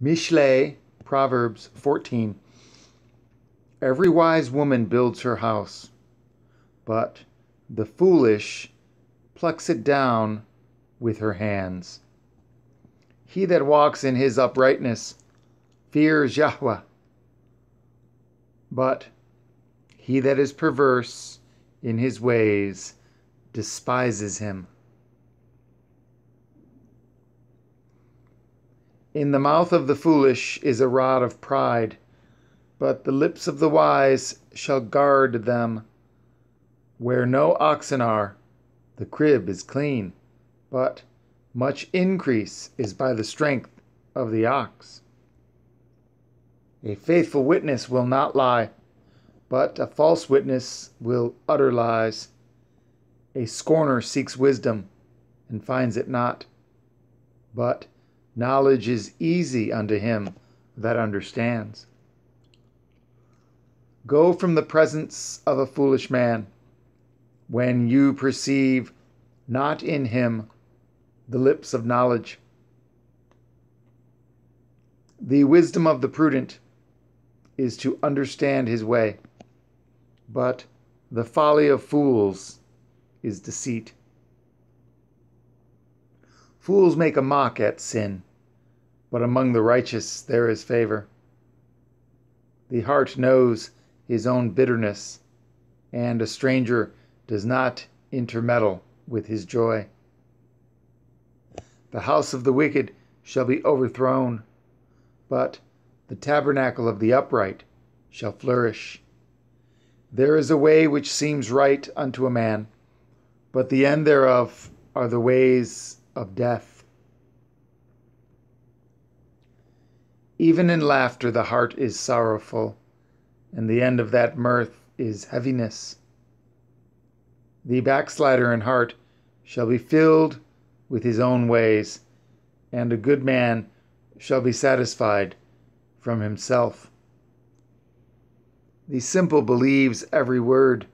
Mishle, Proverbs 14. Every wise woman builds her house, but the foolish plucks it down with her hands. He that walks in his uprightness fears Yahuwah, but he that is perverse in his ways despises him. In the mouth of the foolish is a rod of pride, but the lips of the wise shall guard them. Where no oxen are, the crib is clean, but much increase is by the strength of the ox. A faithful witness will not lie, but a false witness will utter lies. A scorner seeks wisdom and finds it not, but knowledge is easy unto him that understands. Go from the presence of a foolish man, when you perceive not in him the lips of knowledge. The wisdom of the prudent is to understand his way, but the folly of fools is deceit. Fools make a mock at sin, but among the righteous there is favor. The heart knows his own bitterness, and a stranger does not intermeddle with his joy. The house of the wicked shall be overthrown, but the tabernacle of the upright shall flourish. There is a way which seems right unto a man, but the end thereof are the ways of death. Even in laughter the heart is sorrowful, and the end of that mirth is heaviness. The backslider in heart shall be filled with his own ways, and a good man shall be satisfied from himself. The simple believes every word,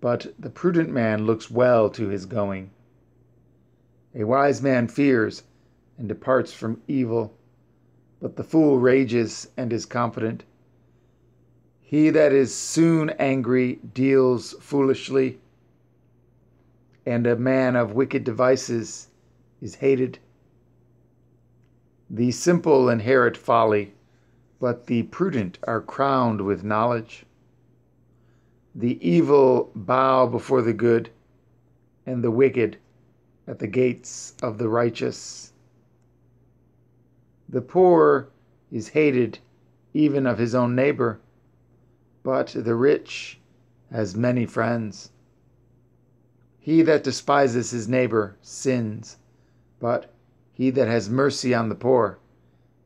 but the prudent man looks well to his going. A wise man fears and departs from evil, but the fool rages and is confident. He that is soon angry deals foolishly, and a man of wicked devices is hated. The simple inherit folly, but the prudent are crowned with knowledge. The evil bow before the good, and the wicked at the gates of the righteous. The poor is hated even of his own neighbor, but the rich has many friends. He that despises his neighbor sins, but he that has mercy on the poor,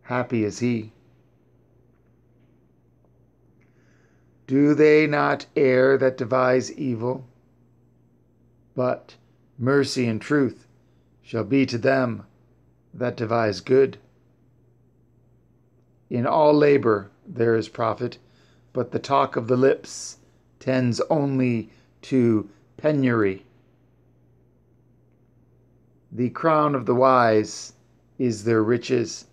happy is he. Do they not err that devise evil? But mercy and truth shall be to them that devise good. In all labor there is profit, but the talk of the lips tends only to penury. The crown of the wise is their riches,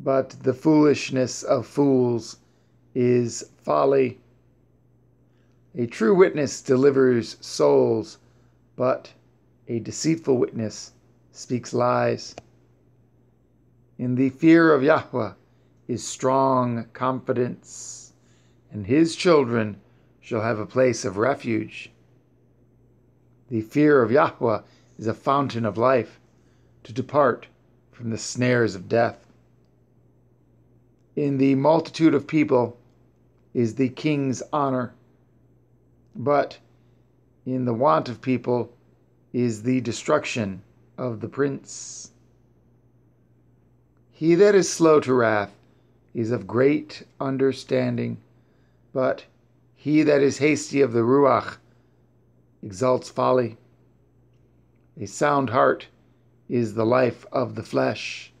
but the foolishness of fools is folly. A true witness delivers souls, but a deceitful witness speaks lies. In the fear of Yahuwah is strong confidence, and his children shall have a place of refuge. The fear of Yahuwah is a fountain of life, to depart from the snares of death. In the multitude of people is the king's honor, but in the want of people is the destruction of the prince. He that is slow to wrath is of great understanding, but he that is hasty of the Ruach exalts folly. A sound heart is the life of the flesh,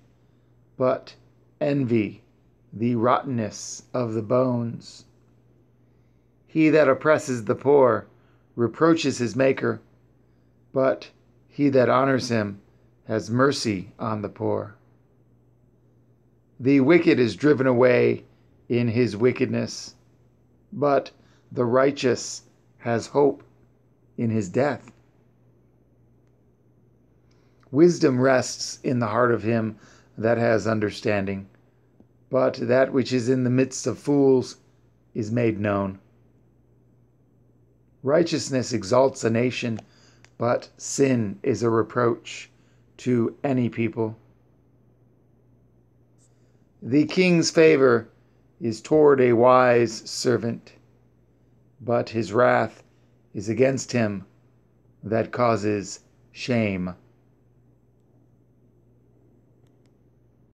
but envy the rottenness of the bones. He that oppresses the poor reproaches his maker, but he that honors him has mercy on the poor. The wicked is driven away in his wickedness, but the righteous has hope in his death. Wisdom rests in the heart of him that has understanding, but that which is in the midst of fools is made known. Righteousness exalts a nation, but sin is a reproach to any people. The king's favor is toward a wise servant, but his wrath is against him that causes shame.